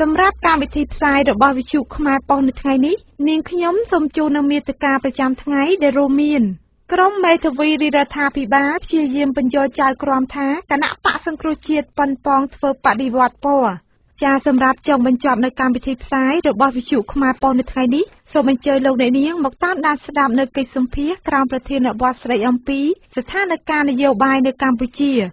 Some rap can be tip side of barbecue come up on the tiny, Ninkyum, some Jonamir the carpet jam tiny, the Romian. Crom made a very happy bath, she yimp and your child crom tag, and not pass and crochet pun pong for paddy what poor. Just some rap jump and jump the can be tip side of barbecue come up on the tiny, so much alone in young Moktan that's damn no kiss some peer, crown pretend at was right on pea, the Tana can you buy the Campuchia.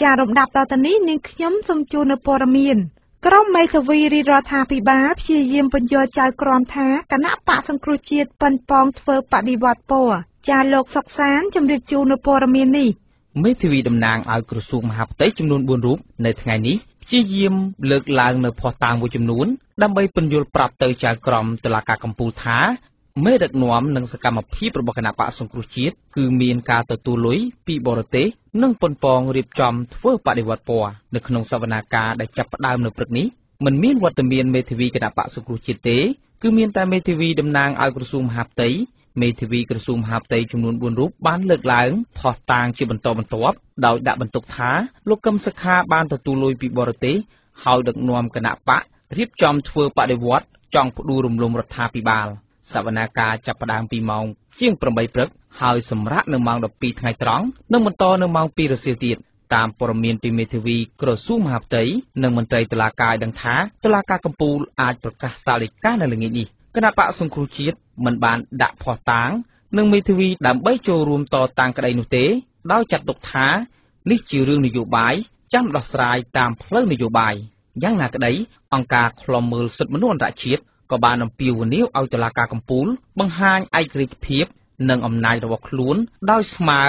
Jarum Daptani, Ninkyum, some tuna poramian. Grom made a weary rot happy bath, she yimp and your child crom tag, and not pass and crochet pun pong for paddy what poor. Jalok soxan, Jim did tuna poramini. Made to read them nang alcrusum have taken noon boon room, Netany, she yim look lang the potam with him noon, then by pun your prop the child crom to laka computa. Made at Noam Nung Sakama people Bokanapa and crochet, Kumin Kata Tului, P. Borote, Nung Ponpong Rip Jump, Four Paddy Wat Poa, the Knung Savanaka, the Chap Dam no Pritney, Mun mean what the mean made to week and apart so crochet, Kumin Tam made to weed them nang algrosum half day, made to week resum half day to noon one rope, ban look lang, pot tang chip and tom and top, doubt that and tokta, locum Saka, Banta Tului, P. Borote, how the Noam Kanapa, Rip Jump, Four Paddy Wat, Jump Durum Lumra Tapi Bal. Savanaka, Chapadang Pimong, Ching Prombaipruk, how is some rat no mount of Pete Nitrong, no monton no mount Peter City, Tam Poromin Pimitivi, Crosum half day, no montre to la kai and car, to la cacampool, at Procasali canaling it. Canapa some cruciate, Munban, that potang, no mitivi, damn by your room to tankainute, thou chat doctor, list you room you buy, jump lost right, damn plum you buy. Young like day, Anka, Clomul, Submanon that cheap. ក៏បានអំពាវនាវឲ្យតុលាការកំពូលបង្ហាញឯករាជ្យភាពនិងអំណាចរបស់ខ្លួនដោយស្មើ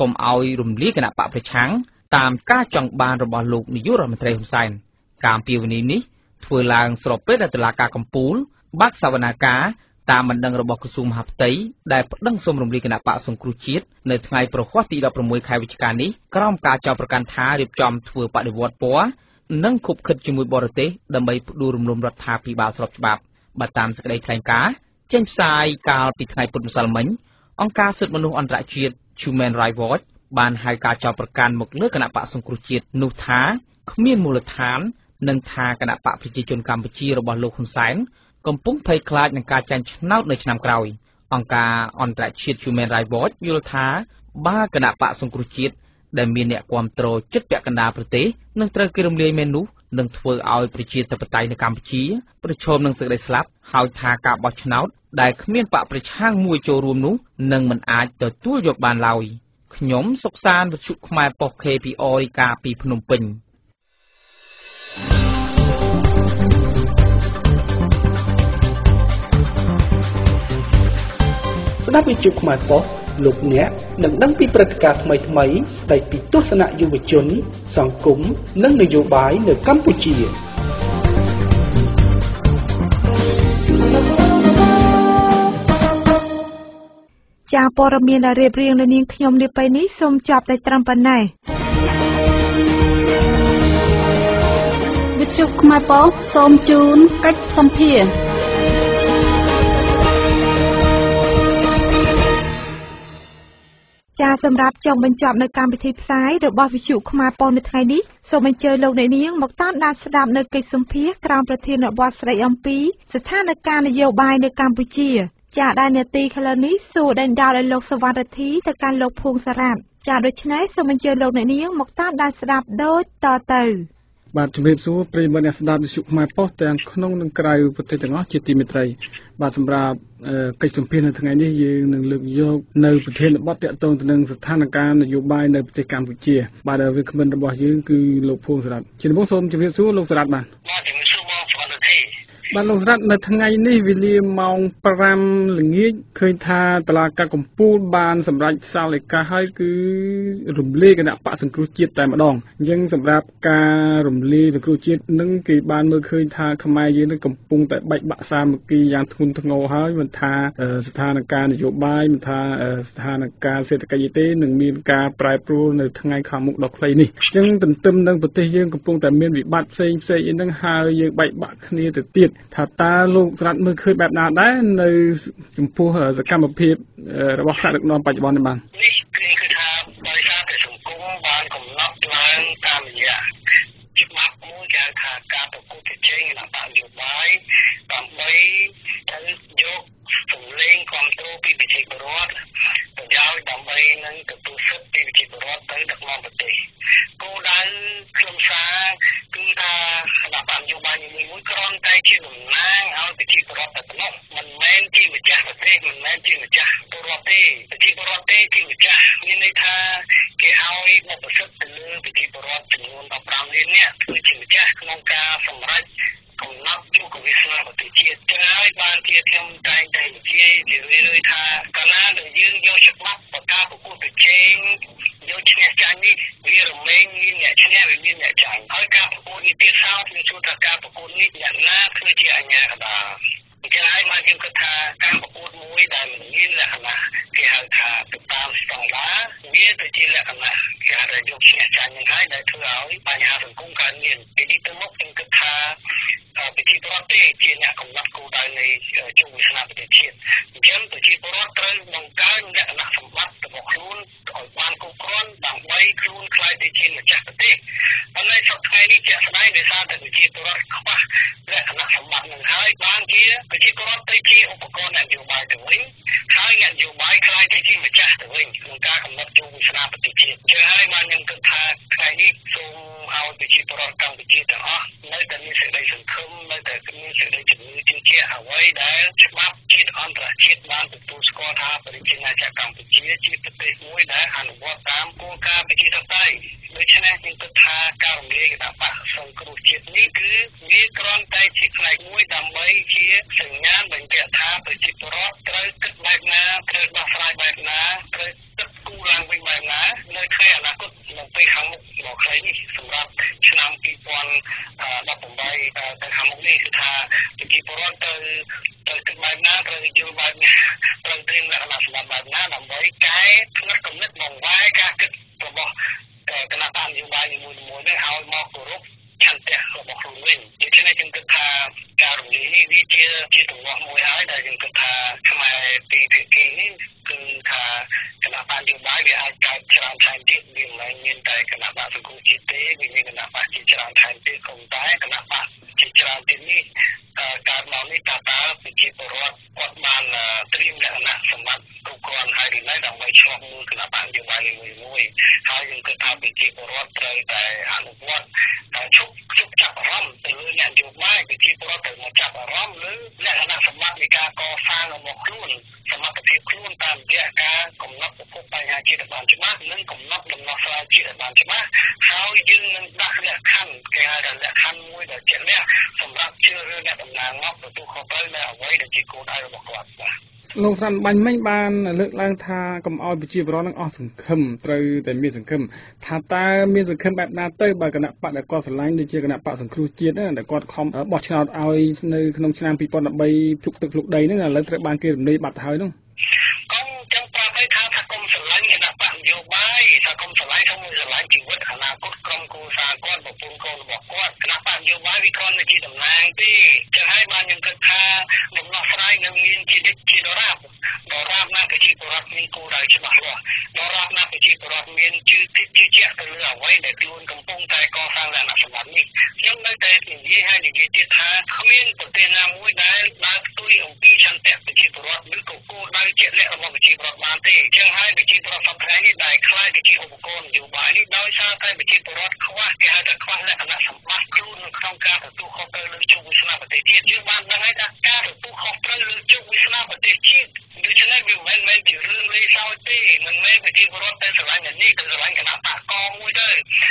កុំឲ្យរំលាយគណៈបកប្រឆាំងតាមការចង់បានរបស់លោកនាយករដ្ឋមន្ត្រីហ៊ុនសែន បាទតាមសេចក្តីថ្លែងការណ៍ចេញផ្សាយកាលពីថ្ងៃពុធម្សិលមិញអង្គការសិទ្ធិមនុស្សអន្តរជាតិ Human Rights Watch បានហៅការចោទប្រកាន់មកលើគណៈបក្សសង្គ្រោះជាតិនោះថាគ្មានមូលដ្ឋាននិងថាគណៈបក្សប្រជាជនកម្ពុជារបស់លោកហ៊ុនសែនកំពុងភ័យខ្លាចនឹងការចាញ់ឆ្នោតនៅឆ្នាំក្រោយអង្គការអន្តរជាតិ Human Rights Watch យល់ថាបើគណៈបក្សសង្គ្រោះជាតិ ដែលមានអ្នកគាំទ្រចិត្តពាក់កណ្ដាលប្រទេសនឹងត្រូវគេរំលាយមែននោះ នឹងធ្វើឲ្យប្រជាធិបតេយ្យនៅកម្ពុជាប្រឈមនឹងសេចក្តីស្លាប់ហើយថាការបោះឆ្នោតដែលគ្មានបកប្រឆាំងមួយចូលរួមនោះនឹងមិនអាចទទួលយកបានឡើយខ្ញុំសុកសានវិទ្យុខ្មែរប៉ុស្តិ៍ KPR ពីភ្នំពេញ ស្ដាប់វិទ្យុខ្មែរប៉ុស្តិ៍ លោកអ្នកនឹងដឹងពីព្រឹត្តិការណ៍ថ្មីៗស្ដីពីទស្សនៈយុវជនសង្គមនិងនយោបាយនៅកម្ពុជា។ Some rap jump and jump the competitive side, the barbecue shoot come up on the tiny, so much low name, Moktan that's damn no kiss some peer, crown pretend at was right on pea, the Tana can you buy the Campuchia. Jadana tea colony, so then down a lock of water tea, the can lock pungs around. Jadrich night, so much low name, Moktan that's damn no toto. But to be so pretty much shook my pot and clone and cry potato chitty. But some rap custom peanut and you look your no potato butter don't the Tanakan you buy no potato Campuchia. But I recommend about you look pulls up. Chinosom to be so looks at man. But looks at Nathaniel William Mount Param Lingi, Quinta, Talaka, Compool, Ban, some right Salika, Haiku, Rumbly, and that pass and cruciate time along. Young some rap car, Rumbly, the cruciate, Nunki, Ban, Quinta, Kamayan, the Compung, that bite Batsamaki, Yantun to know how, Mata, Satanakan, Jobai, Mata, Satanaka, Setakayate, and Milka, Pripro, and the Tangai Kamuk, the Claney. Young the Tum, the Potation, Compung, that meant with Bat, same say, and then how you bite back near the teeth. ថាតើលោកស្រាត់មើលឃើញបែបណាដែរនៅចំពោះសកម្មភាពរបស់គណៈដឹកនាំបច្ចុប្បន្ននេះបាននេះគឺថា ដោយសារតែសង្គមបានកំណត់ឡើងតាមរយៈច្បាប់មួយគេថាការប្រកួតប្រជែងនយោបាយដើម្បីទៅយកសម្លេងគាំទ្រពីប្រជាពលរដ្ឋប្រយោជន៍ដើម្បីនឹងទទួលសិទ្ធិពីប្រជាពលរដ្ឋទៅដឹកនាំប្រទេសគោលដៅខ្លឹមសារគឺថានយោបាយមួយគ្រាន់តែជាតំណាងឲ្យប្រជាពលរដ្ឋតែប៉ុណ្ណោះមិនមែនជាម្ចាស់ប្រទេសមិនមែនជាម្ចាស់ពលរដ្ឋទេប្រជាពលរដ្ឋទេជាម្ចាស់មានន័យថាគេឲ្យបទពិសោធន៍ទៅលើប្រជាពលរដ្ឋចំនួន15លាននាក់គឺជាម្ចាស់ក្នុងការសម្រេចកំណត់យុគវិសាលប្រទេសជាតិហើយបានជាខ្ញុំតែងតែនិយាយរឿយៗថាកាលណាដែលយើងយកច្បាប់ប្រកាសប្រកួតប្រជែងយកឈ្នះចាញ់នេះវារមែងមានអ្នកឈ្នះវាមានអ្នកចាញ់ហើយការប្រកួតនេះទៀតសោតវាជួយថាការប្រកួតនេះយ៉ាងណាគឺជាអញ្ញាកណ្ដាលពីក្រោយមកខ្ញុំគិតថាការប្រកួតមួយដែលមានលក្ខណៈគេហៅថាទៅតាមស្តង់ដារវាគឺជាលក្ខណៈការយកឈ្នះចាញ់ហ្នឹងហើយដែលធ្វើឲ្យបញ្ហាសង្គមកើតមានពីនេះទៅមុខខ្ញុំគិតថាប្រជាពលរដ្ឋជាអ្នកកំណត់គោលដៅនៃជោគវាសនាប្រទេសជាតិអញ្ចឹងប្រជាពលរដ្ឋត្រូវបង្កើនលក្ខណៈសម្បត្តិរបស់ខ្លួនឲ្យបានគ្រប់គ្រាន់ដើម្បីខ្លួនខ្លាយទៅជាម្ចាស់ប្រទេសប៉ុន្តែសពថ្ងៃនេះជាក់ស្ដែងដោយសារតែប្រជាពលរដ្ឋខ្វះលក្ខណៈសម្បត្តិនឹងហើយបានជាប្រជាពលរដ្ឋត្រូវជាឧបករណ៍នយោបាយទៅវិញហើយនយោបាយខ្លាយទៅជាម្ចាស់ទៅវិញក្នុងការកំណត់ជោគវាសនាប្រទេសជាតិជាហើយបានខ្ញុំគិតថាថ្ងៃនេះសូមឲ្យប្រជាពលរដ្ឋកម្ពុជាទាំងអស់នៅតែមានសេចក្តីសង្ឃឹមនៅតែមានសេចក្តីជំនឿជឿជាក់អ្វីដែលច្បាប់ជាតិអន្តរជាតិបានទទួលស្គាល់ថាប្រជាណាចក្រកម្ពុជាជាប្រទេសមួយដែលអនុវត្តតាមគោលការណ៍ប្រជាធិបតេយ្យដូច្នេះខ្ញុំគិតថាការរំលាយគណបក្សសង្គ្រោះជាតិនេះគឺវាគ្រាន់តែជាផ្នែកមួយដើម្បីជាសញ្ញាបញ្ជាក់ថាប្រជាពលរដ្ឋត្រូវគិតបែបណាត្រូវដោះស្រាយបែបណាត្រូវគិតគូរឡើងវិញបែបណានៅថ្ងៃអនាគតនៅពេលខាងមុខមកខ្លីនេះសម្រាប់ឆ្នាំ2018ទៅខាងមុខនេះគឺថាប្រជាពលរដ្ឋត្រូវគិតបែបណាត្រូវយល់បែបណាត្រូវត្រៀមលក្ខណៈសម្បត្តិបែបណាដើម្បីកែផ្នែកគំនិតបង្ហាញការគិតរបស់គណៈកម្មយុវជនមួយនេះឲ្យមកគោរពឆន្ទៈរបស់ខ្លួនវិញដូច្នេះខ្ញុំគិតថាការរំលាយនេះវាជាទម្លាប់មួយហើយដែលខ្ញុំគិតថាខ្មែរពីភាគីនេះគឺថាគណៈកម្មយុវជនវាអាចកើតច្រើនថែមទៀតវាមិនមានតែគណៈបក្សសង្គមជាតិទេវាមានគណៈបក្សជាច្រើនថែមទៀតក៏តែគណៈបក្សជាច្រើនទៀតនេះការមកនេះតើប្រជាពលរដ្ឋគាត់បានត្រៀមលក្ខណៈសម្បត្តិគ្រប់គ្រាន់ហើយឬនៅដើម្បីឆ្លងមួយគណៈកម្មយុវជនមួយហើយខ្ញុំគិតថាប្រជាពលរដ្ឋត្រូវតែអនុវត្តជប់ចាប់អារម្មណ៍ទៅលើនយោបាយប្រជាពលរដ្ឋត្រូវមកចាប់អារម្មណ៍លើលក្ខណៈសម្បត្តិនៃការកសាងរបស់ខ្លួនសមត្ថភាពខ្លួនតាមរយៈការកំណត់ប្រភពបញ្ហាជាតិបានច្បាស់និងកំណត់ដំណោះស្រាយជាតិបានច្បាស់ហើយយើងនឹងដាក់លក្ខខណ្ឌគេហៅថាលក្ខខណ្ឌមួយដែលជាលក្ខសម្រាប់ជ្រើសរើសអ្នកតំណាងមកទទួលខុសត្រូវនៅអ្វីដែលជាគោលដៅរបស់គាត់បាទលោកស្រាន់បាញ់មិញបានលើកឡើងថាកុំឲ្យប្រជាពលរដ្ឋនឹងអស់សង្ឃឹមត្រូវតែមានសង្ឃឹមថាតើមានសង្ឃឹមបែបណាទៅបើគណៈបកដែលគាត់ស្រឡាញ់ដូចជាគណៈបកសង្គ្រោះជាតិដែលគាត់ខំបោះឆ្នោតឲ្យនៅក្នុងឆ្នាំ2013ភ្លុកទឹកភ្លុកដីហ្នឹងឥឡូវត្រូវបានគេរំលាយបាត់ទៅហើយហ្នឹងកុំចាំប្រាប់ឲ្យថាកុំស្រឡាញ់គណៈបកនយោបាយថាកុំស្រឡាញ់ក្នុងស្រឡាញ់ជីវិតអនាគតក្រុមគូសារគាត់ប្រពន្ធកូនរបស់គាត់គណៈបកនយោបាយវាគ្រាន់តែជាតំណាងទេចឹងហើយបានខ្ញុំគិតថាដំណោះស្រាយនឹងមានជាដរាបណាប្រជាពលរដ្ឋមានគោលដៅច្បាស់លាស់ដរាបណាប្រជាពលរដ្ឋមានជឿជឿជាក់ទៅលើអ្វីដែលខ្លួនកំពុងតែកសាងលក្ខណៈសម្បត្តិនេះខ្ញុំនៅតែនិយាយទៀតថាគ្មានប្រទេសណាមួយដែលបានផ្ទុយអំពីឆន្ទៈប្រជាពលរដ្ឋឬក៏គោលដៅជាក់លាក់របស់ប្រជាពលរដ្ឋបានទេចឹងហើយប្រជាពលរដ្ឋសពថ្ងៃនេះដែលខ្លាចទៅជាឧបករណ៍នយោបាយនេះដោយសារតែប្រជាពលរដ្ឋខ្វះគេហៅថាខ្វះលក្ខណៈសម្បត្តិខ្លួននៅក្នុងការទទួលខុសត្រូវលើជោគវាសនាប្រទេសជាតិយើងបានដឹងហើយថាការទទួលខុសត្រូវលើជោគវាសនាប្រទេសជាតិដូច្នេះវាមិនមែនជារឿងលេសសើចទេមិនមែនប្រជាពលរដ្ឋតែស្រឡាញ់នេះគឺស្រឡាញ់គណៈបកកមួយទៅ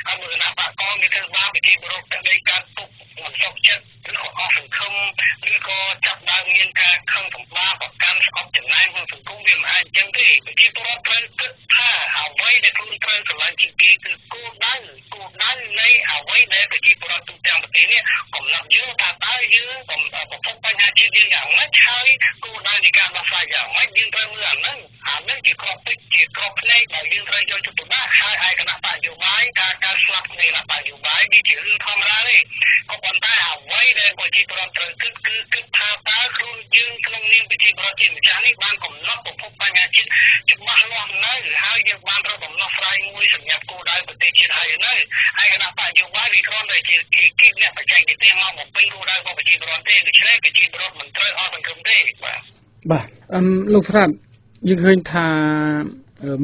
ហើយគណៈបកកគេធ្វើបានប្រជាពលរដ្ឋតែការទុកមិនសុខចិត្តឬក៏អស់សង្ឃឹមឬក៏ចាប់ដើមមានការខឹងសម្បាប្រកាន់ស្អប់ចំណែនក្នុងសង្គមវាមិនអាចចឹងទេប្រជាពលរដ្ឋត្រូវគិតថាអ្វីដែលខ្លួនត្រូវស្រឡាញ់ជាងគេគឺគោលដៅនៃអ្វីដែលប្រជាពលរដ្ឋទូទាំងប្រទេសនេះកំណត់យើងថាតើយើងបំផុសបញ្ហាជាតិយើងយ៉ាងម៉េចហើយគោលដៅនៃការដោះស្រាយយ៉ាងម៉េចយើងត្រូវមើលអាហ្នឹង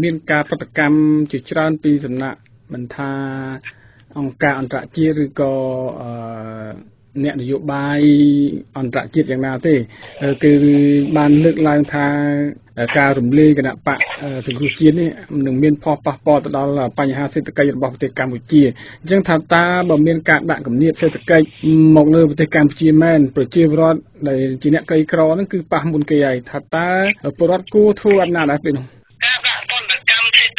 មានការប្រតិកម្មជាច្រើនពីសំណាក់មិនថាអង្គការអន្តរជាតិឬក៏អ្នកនយោបាយអន្តរជាតិយ៉ាងណាទេគឺបានលើកឡើងថាការរំលាយគណៈបកសង្គ្រោះជាតិនេះនឹងមានផលប៉ះពាល់ទៅដល់បញ្ហាសេដ្ឋកិច្ចរបស់ប្រទេសកម្ពុជាអញ្ចឹងថាតើបើមានការដាក់គំនាបសេដ្ឋកិច្ចមកលើប្រទេសកម្ពុជាមែនប្រជាពលរដ្ឋដែលជាអ្នកក្រីក្រនឹងគឺប៉ះមុនគេហើយថាតើពលរដ្ឋគួរធ្វើអំណាចឲ្យពេលនោះ អញ្ចឹងបានសេច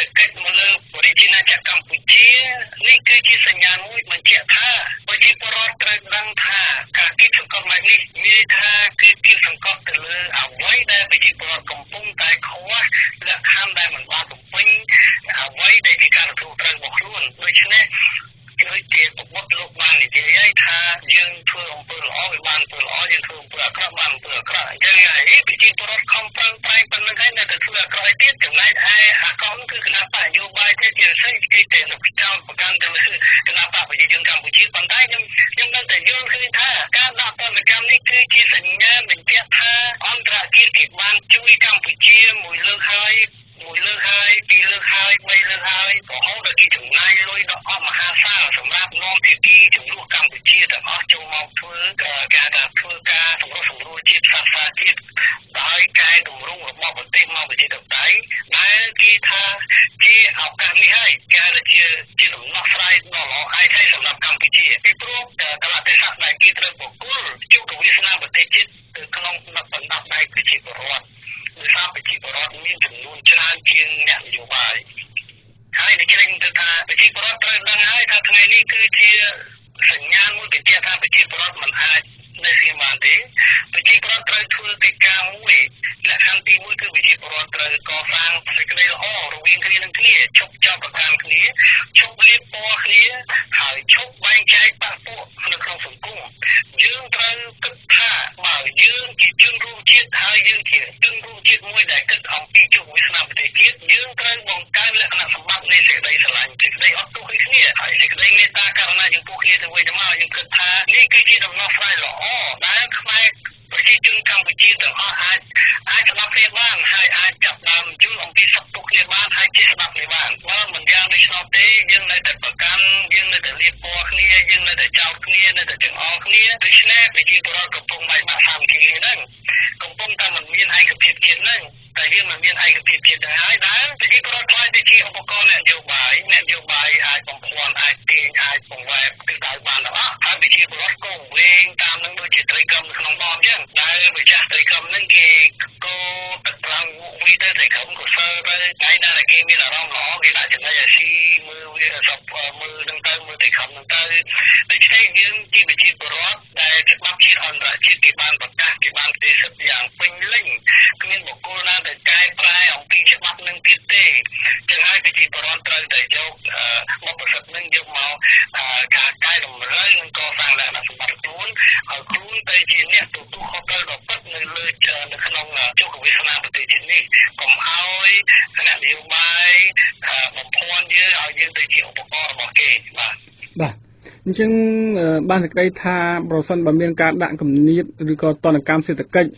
ក្តីថាប្រសិនបើមានការដាក់គំនាបឬក៏តនកម្មសេដ្ឋកិច្ច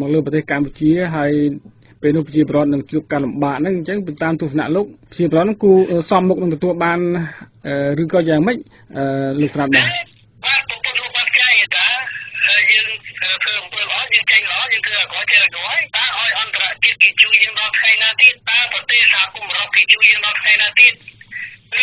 មកលើប្រទេសកម្ពុជាហើយពេលនោះប្រជាពលរដ្ឋនឹងជួបការលំបាកហ្នឹងអញ្ចឹងតាមទស្សនៈលោកប្រជាពលរដ្ឋនឹងគួរសមមុខនឹងទទួលបានឬក៏យ៉ាងម៉េច Thank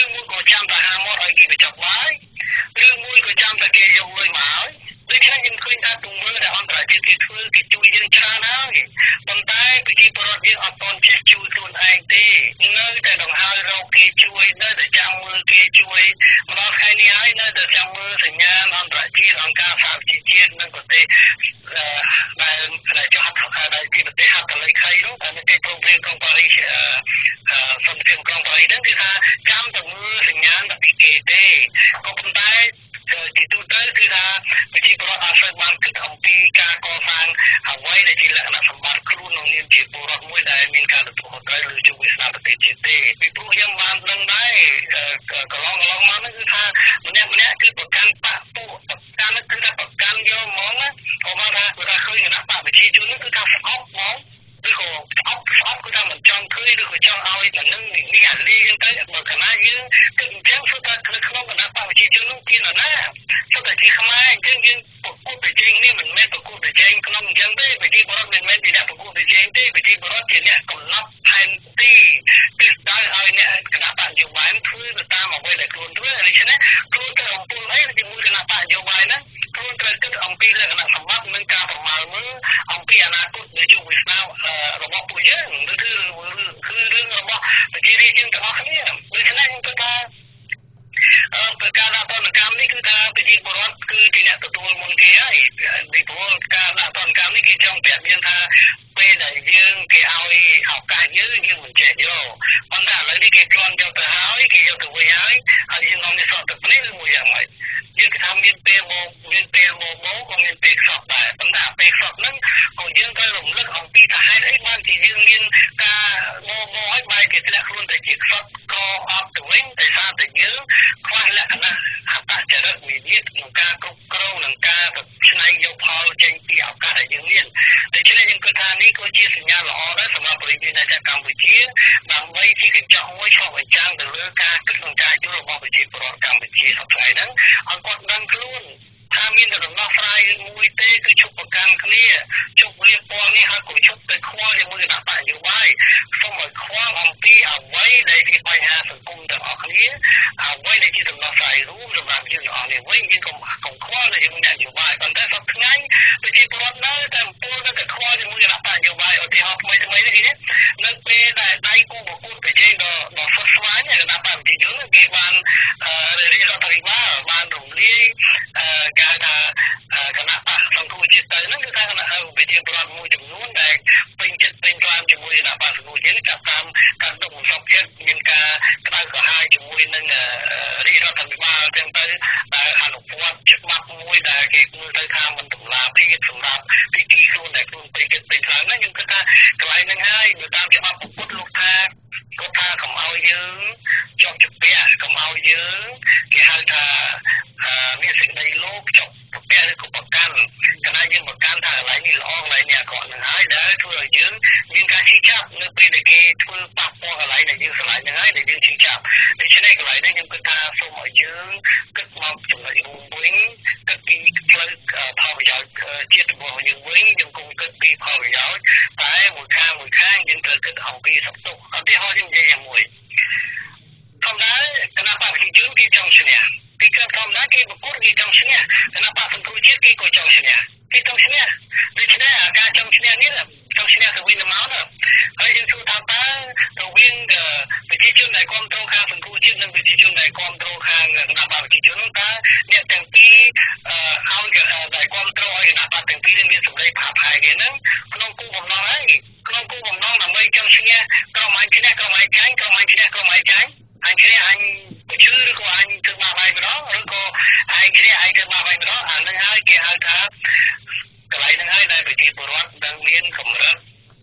you. Idan sila jam temu senyan tapi kete. Kau pentai jitu ter sila bercipura asal bangkit kopi kakosan awal dari sila nak sembar kru nongin bercipura mui dari minyak tu hotel lucu wisata bercipte. Ibu yang mandang baik kalau kalau mana kita banyak banyak keperkan pak tu perkan kita perkan dia mong orang dah kita kau yang nak pak bercipu ni kita sok mong. Ốc của ta mình chọn cưới được của chọn ao mà nâng mình đi ăn đi tới mà cả má như từng chén số ta cứ không còn bao nhiêu chứ lúc kia là na số ta chỉ không ai chứ nhưng cuộc đời chính này mình mới cuộc đời chính không chẳng biết về đi bỏ mình mới đi đã cuộc đời chính đi về đi bỏ tiền nè còn lắp thành đi từ đó rồi nè cái nào bạn dùng máy thứ người ta mà quay lại luôn thứ này chứ nè luôn từ ông buôn ấy thì mua cái nào bạn dùng máy nè luôn từ cái ông kia là cái nào sắm bát nâng cao phẩm màu mới ông kia là cũng người Trung Việt nàoเราบอกปุยยังนั่นคือเรื่องเราบอกแต่ที่เรียนยังแต่ว่าเขาเนี่ยด้วยฉะนั้นก็ต้องการละตอนการนี่คือการไปดีบริวารคือที่เนี่ยตัวตัวมันแก่ดีบริวารการละตอนการนี่คือจังแบบยังท่าไปไหนยังแกเอาไอ้เอาการเยอะยังเหมือนเจ็ดอยู่ปัญหาเลยที่แกจวนเจ้าตัวหายแกเจ้าตัวหายเอายังน้องนี่สอบตัวนี่คือมือยังไงยังทำเงินเปย์โมก็เงินเปย์สอบได้ปัญหาเปย์สอบนั้นของยังก็หลงเลิกของปีท้ายได้บ้านที่ยังเงินกาโมโมให้ใบแกจะได้รุ่นแต่เจ็ดสอบก็ออกตัวเองแต่ซาแต่เยอะควายละนะอาตาจะเลิกมีเยอะหนังกาก็กรูหนังกาแบบชนายยาวพอเจงเปียกกาได้ยังเงินแต่ชนายยังก็ทานี่ก็เชื่อสัญญาหล่อได้สำหรับบริเวณในจักรกัมพูชีบางไว้ที่กันจะห้อยชอบไปจ้างแต่เลิกกาก็ต้องจ่ายยุโรปไปจีบรอกัมพูชีสอบสายนั้นอังกฤษดันคลุ่นถ้ามีแต่ดอกน้ำไฟมุ้ยเต้คือชุบประกันคนนี้ชุบเรียบปอนนี่ฮะกูชุบไปคว้าอย่างมือหน้าตาอยู่ไว้สมัยคว้าอังปีเอาไว้ในที่ปัญหาสังคมแต่ออกคนนี้เอาไว้ในที่ดอกน้ำไฟรู้ดอกน้ำยืนออกเนี่ยไว้ยืนของคว้าเลยอย่างมือหน้าอยู่ไว้ตอนได้สักง่ายไปที่ปอนนั้นแต่ปูนั่นแต่คว้าอย่างมือหน้าตาอยู่ไว้เอาที่ฮะทำไมนี่เนี่ยนั่นเป็นได้กูบอกกูไปเจอดอกสักสวายเนี่ยหน้าตาจริงๆเนี่ยบ้านเรื่องเราที่ว่าบ้านตรงนี้การคณะป่าสังคมจิตใจนั่นคือการคณะวิทยาลัยมูลจำนวนแต่เป็นจิตเป็นความจมูกหน้าป่าสังคมจิตกับตามการตกลงสับเช็ดเงินการตั้งข้อให้จมูกนั่นเรียกว่าการมาเต็มไปแต่อารมณ์วัดจิตมัดมูลแต่เกี่ยวกับการทำมันตุลาพิจารณาพิธีส่วนแต่คุณเป็นจิตเป็นความนั่นยังคือการกลายนั่งให้โดยตามจิตมัดปุกลุกท่าก็ท่าคำเอาเยอะจอมจุดเปียคำเอาเยอะที่หาท่ามีสิ่งในโลกจบเปียก็ประกันขณะยืมประกันทางหลายนี่ร้องอะไรเนี่ยก่อนหายได้ทุเรศยืมยืมการชี้จับเงินเป็นเด็กทุเรศปากปอกอะไรเนี่ยยืมสลายเนี่ยให้เด็กยืมชี้จับในเช่นไรก็หลายได้ยืมกระทาสมอยืมกึศมาจุ่มอะไรบุ้งบุ้งกึศปีกลึกพาไปยาวเจี๊ยบบัวยืมบุ้งยืมคงกึศปีพาไปยาวตายหมดข้างยืมเกิดกึศเอาปีสับตุกเอาที่ห้อยยืมใจยังมวยทำได้ขณะปากที่ยืมที่จังเสียJika kamu nak berkurang di jangsinya, kenapa pengurusan kita jangsinya? Jangsinya, jangsinya, agak jangsinya ni lah, jangsinya terwin demam lah. Kalau itu tanpa terwin berjijun dari kontrol kah pengurusan dan berjijun dari kontrol kah kenapa berjijun? Kah ni tengpi, awal dari kontrol kenapa tengpi ni sebagai pakai ni neng, kelongku berlong lagi, kelongku berlong nama jangsinya, kau main cina. Anh kia anh chưa được qua anh từ mà bay đó rồi cô anh kia anh từ mà bay đó anh đang hai kia hai tháp cái này đang hai này bị đi bột rót đang miên không được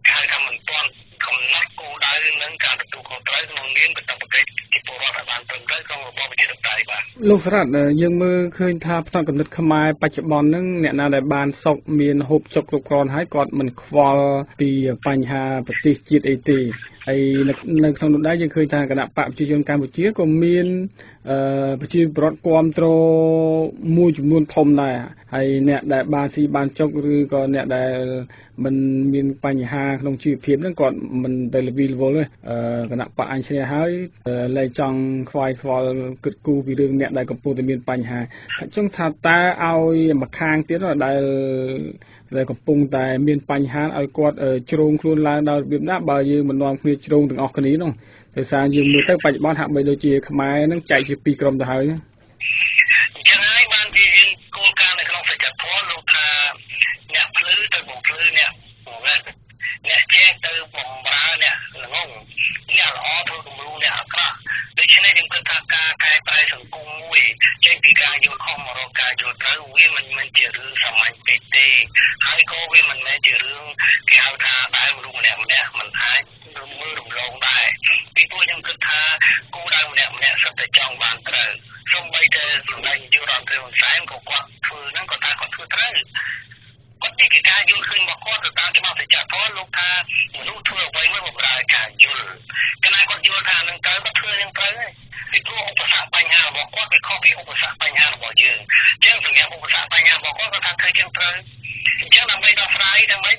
hai thằng mình toàn không nát cô đã nâng cao được tụ không tới mong miên bị tập cái đi bột rót ở bàn tuần tới không có bao nhiêu được tài bà lúc đó nhưng mà khơi tháp thằng cầm được khăm ai bắt chụp bòn nưng nhẹ nào để bàn sọc miên hộp sọc tụ còn hái cọt mình qual bị bành hà bị tít chít ấy tìไอ้ในทางนู้นได้ยังเคยทางกระดาษปะประชาชนการบุเชียก็มีประชีพรถความโตมูจุนวนทมได้ไอ้เนี่ยได้บานสีบานจกหรือก็เนี่ยได้มันมีปัญหาลงชีพเพียบนั่นก่อนมันแต่ละวีลวอลเลยกระดาษปะอันเชียหายไล่จังควายควอลกึดกูปีเรื่องเนี่ยได้กับปูแต่มีปัญหาจังท่าตาเอามาคางเตี้ยเราได้แต่กับปุ่งแต่เมียนปัญหาเอากอดโจงครูนลาดาวเบียบหน้าบ่ายยืมมันนอนคลีโจงถึงออกคนนี้น้องแต่สารยืมมือตั้งปัจจุบันหักไปโดยเจี๊ยขมายนั่งใจจีปีกรมตะหายจะให้บ้านที่ยืนโครงการในคลองสัจจะพ้นลงทาเนี่ยพลื้อตะบุพลื้อเนี่ยบอกว่าเนี่ยแจ้งเตอร์บ่มบ้าเนี่ยหลงเนี่ยล้อทุกมือเนี่ยกระ ការយល់ខុសមករកការយល់ត្រូវវាមិនមែនជារឿងសាមញ្ញពេកទេហើយក៏វាមិនមែនជារឿងគេហៅថាដែលមនុស្សម្នាក់ម្នាក់មិនអាចរំលងរំលងដែរពីព្រោះខ្ញុំគិតថាគោលដៅម្នាក់ម្នាក់សុទ្ធតែចង់បានត្រូវសូម្បីតែសម្ដេចនាយករដ្ឋមន្ត្រីហ៊ុនសែនក៏គាត់ធ្វើហ្នឹងក៏ថាគាត់ធ្វើត្រូវគាត់និយាយការយល់ឃើញរបស់គាត់ទៅតាមច្បាប់ប្រជាធិបតេយ្យលោកថាមនុស្សធ្វើអ្វីមួយបម្រើការយល់កាលណាគាត់យល់ថានឹងត្រូវគាត់ធ្វើនឹងត្រូវហើយពីព្រោះឧបសគ្គបញ្ហារបស់គាត់វាខុសពីឧបសគ្គបញ្ហារបស់យើងអញ្ចឹងសម្រាប់ឧបសគ្គបញ្ហារបស់គាត់គាត់ថាធ្វើជាងត្រូវអញ្ចឹងដើម្បីដោះស្រាយថាម៉េច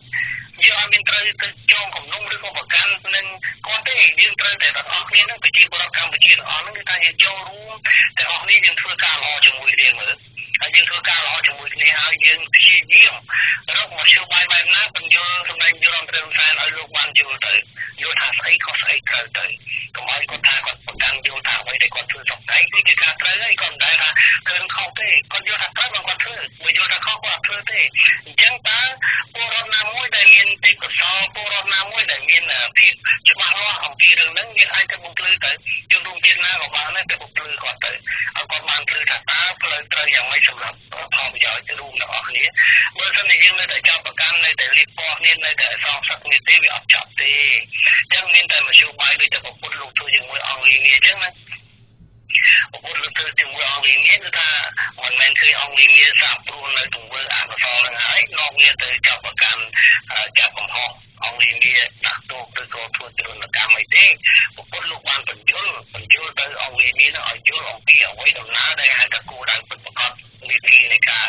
យើងអត់មានត្រូវទៅចងគំនុំឬក៏ប្រកាន់នឹងគាត់ទេយើងត្រូវតែទាំងអស់គ្នានឹងប្រជាពលរដ្ឋកម្ពុជាទាំងអស់នឹងគឺថាយើងចូលរួមទាំងអស់គ្នាយើងធ្វើការល្អជាមួយគ្នាមើលហើយយើងធ្វើការល្អជាមួយគ្នាហើយយើងព្យាយាមរកមធ្យោបាយបែបណាបញ្យល់សម្ដែងយល់អំពីរឿងស្អាតឲ្យលោកបានយល់ទៅយល់ថាស្អីខុសស្អីត្រូវទៅកុំឲ្យគាត់ថាគាត់ប្រកាន់យល់ថាអ្វីដែលគាត់ធ្វើសុខស្អីគឺជាការត្រូវហើយគាត់មិនដែលថាធ្វើខុសទេគាត់យល់ថាត្រូវបើគាត់ធ្វើមិនយល់ថាខុសគាត់អត់ធ្វើទេអញ្ចឹងតើពលរដ្ឋណាមួយដែលមានទេពកោសល្យពលរដ្ឋណាមួយដែលមានភាពច្បាស់លាស់អំពីរឿងហ្នឹងមានអាចទៅបំភ្លឺទៅយើងរួមជាតិណាក៏បានដែរទៅបំភ្លឺគាត់ទៅឲ្យគាត់បានព្រឺថាតើផ្លូវត្រូវយ៉ាងម៉េចសម្រាប់ផលប្រយោជន៍រួមទាំងអស់គ្នាបើមិនតែយើងនៅតែចាប់ប្រកាន់នៅតែលៀបពណ៌នេះនៅតែសងសឹកនេះទេវាអត់ចាប់ទេអញ្ចឹងមានតែមធ្យោបាយដូចតែប្រពន្ធលោកធ្វើជាមួយអង្គលីនេះអញ្ចឹងណាប្រពន្ធលោកធ្វើជាមួយអង្គលីនេះគឺថាមិនមែនឃើញអង្គលីនេះសាព្រោះនៅទង្វើអកុសលហ្នឹងហើយនាំវាទៅចាប់ប្រកាន់ចាប់កំហុសអង្គលីនេះដាក់ទោសឬក៏ធ្វើទរណកម្មអីទេប្រពន្ធលោកបានបញ្យល់ទៅអង្គលីនេះឲ្យយល់អំពីអ្វីដំណើរដែលហៅថាគោលដៅពិតប្រាកដវិធីនៃការ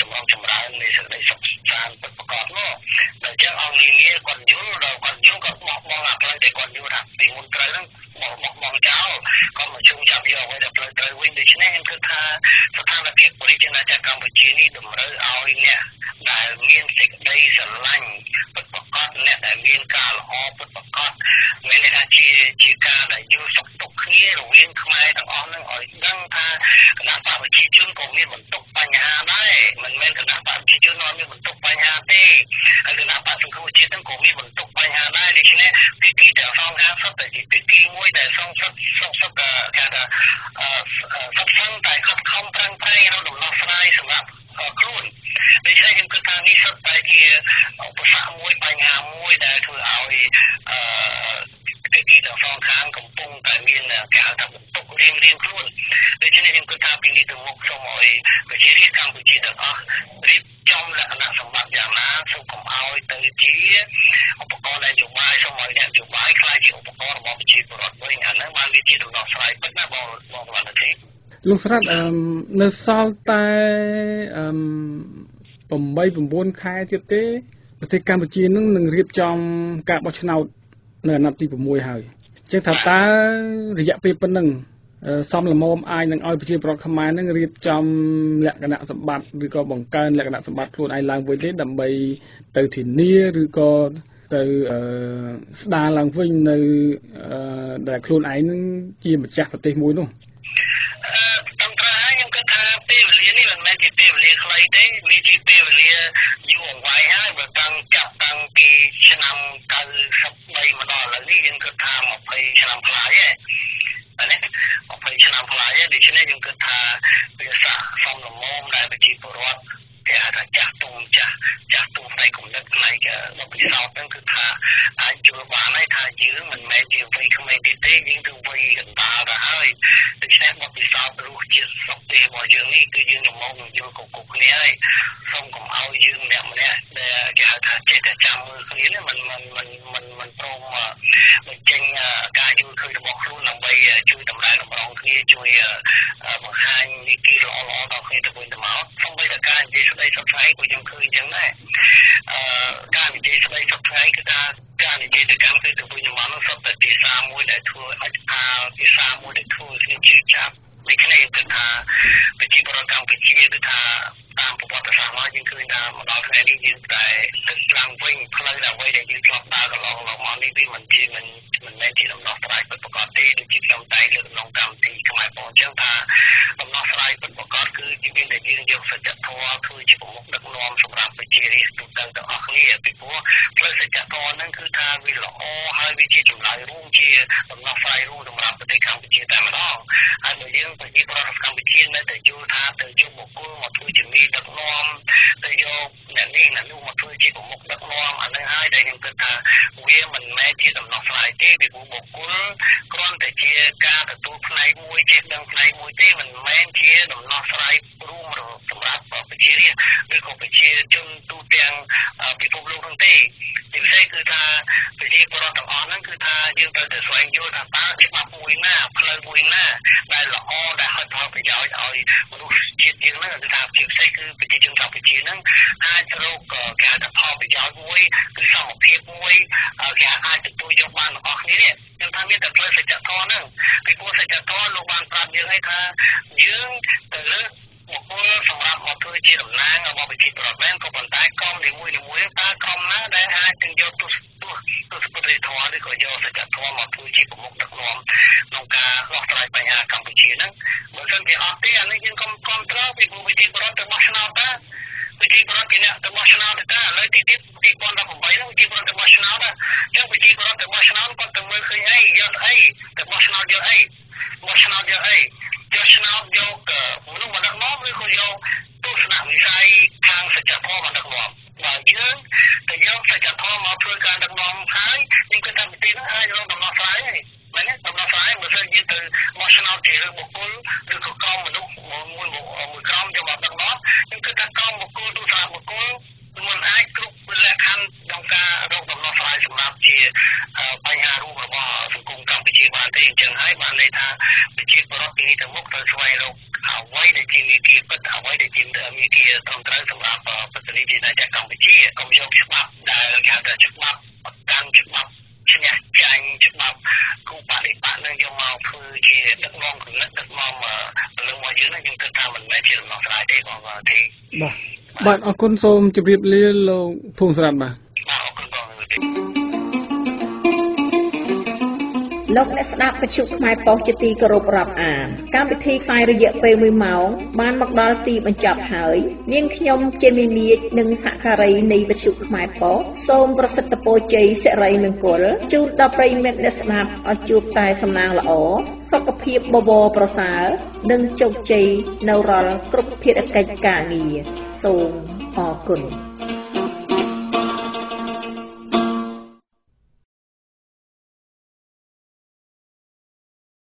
ចម្រុងចម្រើននៃសេចក្តីសុខសាន្តពិតប្រាកដនោះតែចឹងអង្គនេះគាត់យល់ដល់គាត់យល់គាត់បោះបង់អាផ្លូវតែគាត់យល់ថាពីមុនត្រូវហ្នឹងបោះបង់ចោលគាត់មកជុំចាប់យកអ្វីដែលផ្លូវត្រូវវិញដូច្នេះខ្ញុំគិតថាស្ថានភាពបរិយាកាសកម្ពុជានេះតម្រូវឲ្យអ្នកដែលមានសេចក្តីស្រឡាញ់ពិតប្រាកដអ្នកដែលមានការល្អពិតប្រាកដមានន័យថាជាការដែលយល់សុខទុក្ខគ្នារវាងខ្មែរទាំងអស់ហ្នឹងឲ្យដឹងថាគណៈបព្វជិជនក៏មានបន្ទុកបញ្ហាដែរមិនមែនគណៈបព្វជិជននាំមានបន្ទុកបញ្ហាទេហើយគណៈបព្វសង្គ្រោះជាតិទាំងក៏មានបន្ទុកបញ្ហាដែរដូច្នេះពីទាំងសងខាងសុទ្ធតែជាទីមួយដែលសងសុខថាសុខសង្កតែខិតខំប្រឹងប្រែងរកដំណោះស្រាយសម្រាប់ខ្លួនដូច្នេះខ្ញុំគិតថានេះសុទ្ធតែជាឧបសគ្គមួយបញ្ហាមួយដែលធ្វើឲ្យទីទាំងសងខាងកំពុងតែមានការថាបន្ទុករៀងខ្លួនដូច្នេះខ្ញុំគិតថាពីនេះទៅមុខសូមឲ្យប្រជារាស្ត្រកម្ពុជាទាំងអស់រៀបចំលក្ខណៈសម្បត្តិយ៉ាងណាសូមកុំឲ្យទៅជាឧបករណ៍នយោបាយសូមឲ្យនយោបាយខ្លាចជាឧបករណ៍របស់ប្រជាពលរដ្ឋវិញអាហ្នឹងបានវាជាដំណោះស្រាយពិតណាបងវណ្ណធីលោកស្រីនៅសល់តែ8 9ខែទៀតទេប្រទេសកម្ពុជានឹងរៀបចំការបោះឆ្នោតនៅអាណត្តិទី6ហើយអញ្ចឹងថាតើរយៈពេលប៉ុណ្ណឹងសំលមមអាចនឹងឲ្យប្រជាប្រដ្ឋខ្មែរនឹងរៀបចំលក្ខណៈសម្បត្តិឬក៏បង្កើនលក្ខណៈសម្បត្តិខ្លួនឯងឡើងវិញទេដើម្បីទៅធានាឬក៏ទៅស្ដារឡើងវិញនៅដែលខ្លួនឯងនឹងជាម្ចាស់ប្រទេសមួយនោះតាមត្រាខ្ញុំគិតថាពេលវេលានេះមិនមែនជាពេលវេលាខ្លីទេវាជាពេលវេលាយូរអង្វែងហើយបើតាំងពីឆ្នាំ93មកដល់ឥឡូវនេះយើងគិតថា20ឆ្នាំប្លាយហើយតែនេះ20ឆ្នាំប្លាយហើយដូច្នេះយើងគិតថាវាសំលមដែលប្រជាពលរដ្ឋគេហៅថាចាស់ទុំផ្នែកគំនិតផ្នែករបស់ពិសោធន៍ហ្នឹងគឺថាអាចជួយបានហើយថាយើងមិនមែនជាវ័យក្មេងទេយើងគឺវ័យកណ្ដាលទៅហើយដូច្នេះបទពិសោធន៍រសជាតិសុខទេរបស់យើងនេះគឺយើងនឹងមកយល់គ្រប់គ្នាហើយសូមកុំឲ្យយើងម្នាក់ដែលគេហៅថាចេះតែចាំមើលគ្នាមិនព្រមបញ្ចេញការយល់ឃើញរបស់ខ្លួនដើម្បីជួយតម្លើងតម្រង់គ្នាជួយបង្ហាញវិធីល្អៗដល់គ្នាទៅវិញទៅមកសូម្បីតែការនិយាយស្ដីសុខស្អីក៏យើងឃើញចឹងដែរការនិយាយស្ដីសុខស្អីគឺថាការនិយាយទៅកម្មគឺទៅវិញទៅមកសុទ្ធតែភាសាមួយដែលធ្វើឲ្យភាសាមួយដែលធ្វើគ្នាជឿចាប់ដូចគ្នាទៅថាប្រជាប្រដ្ឋកម្ពុជាគឺថាតាមប្រវត្តិសាស្ត្រមកយើងឃើញថាមកដល់ថ្ងៃនេះយើងតែទឹកឡើងវិញផ្លូវដល់អ្វីដែលយើងឆ្លងដើរកន្លងមកនេះវាមិនមែនជាដំណោះស្រាយពិតប្រាកដទេដូចជាខ្ញុំតែលើកក្នុងកម្មវិធីខ្មែរបងអញ្ចឹងថាដំណោះស្រាយពិតប្រាកដគឺមានតែយើង លោកអ្នកស្ដាប់វិទ្យុផ្នែកប៉ុស្តិ៍ អរគុណ